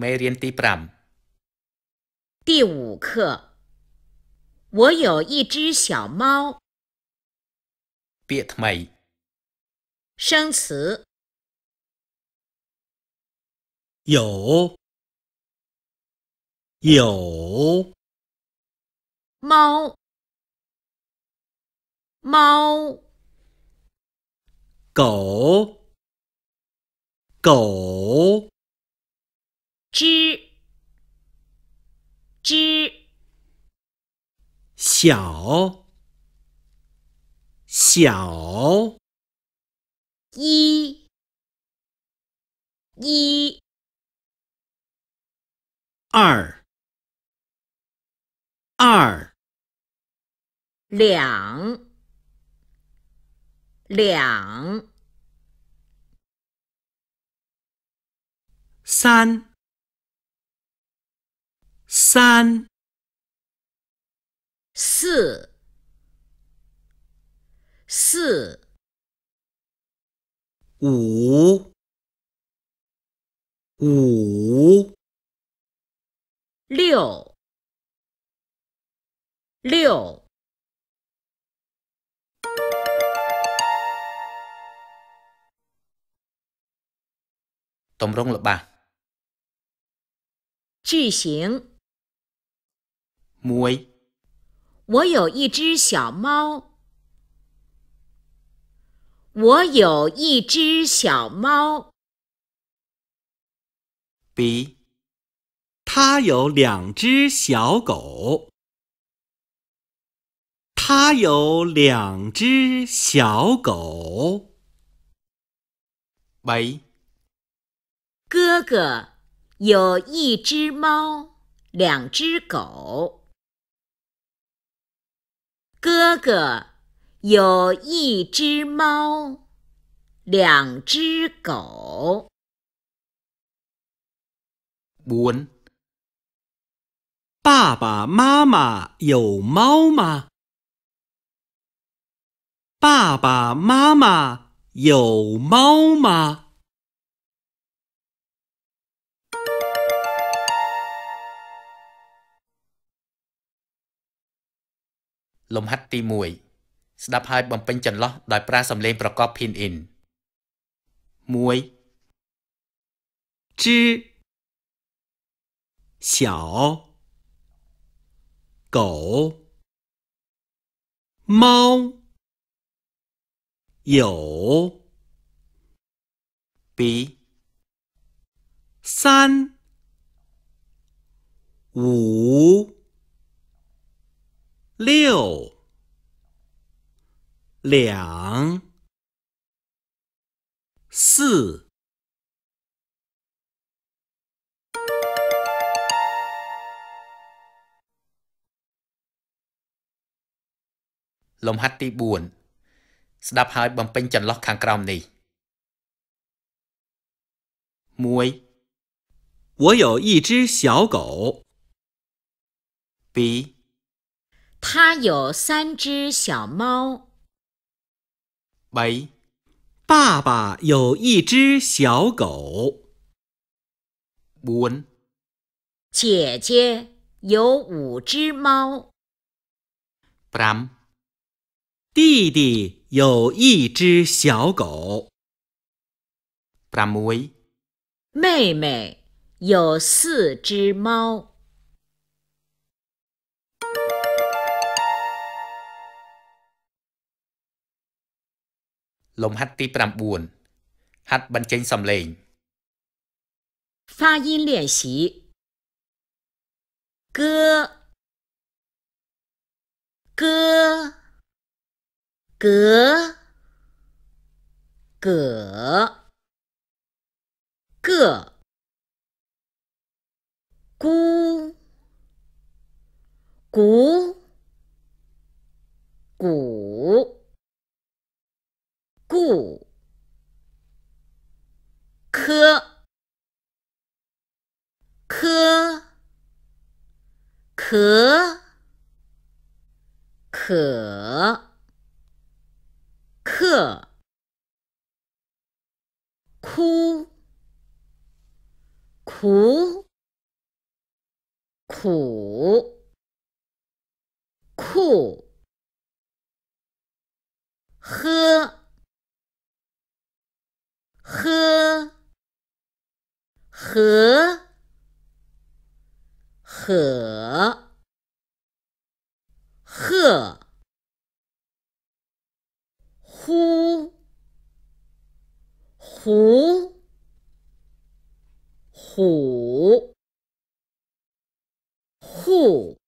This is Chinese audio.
មេរៀនទី5第五课我有一只小猫ពាក្យថ្មី生词有猫狗只小一二两三四五六ទម្រង់ល្បះ句型1我有一只小猫我有一只小猫2他有两只小狗他有两只小狗3哥哥有一只猫两只狗哥哥有一只猫两只狗4爸爸妈妈有猫吗爸爸妈妈有猫吗？លំហាត់ទី1ស្ដាប់ហើយបំពេញចន្លោះដោយប្រើសំឡេងប្រកប Pin In 1只小狗猫有3562 4លំហាត់ទី4ស្ដាប់ហើយបំពេញចន្លោះខាងក្រោមនេះ1我有一只小狗2他有三只小猫3爸爸有一只小狗4姐姐有五只猫5弟弟有一只小狗6妹妹有四只猫លំហាត់ទី9ហាត់បញ្ចេញសំឡេង发音练习哥姑可哭苦酷喝喝和和和呼胡虎户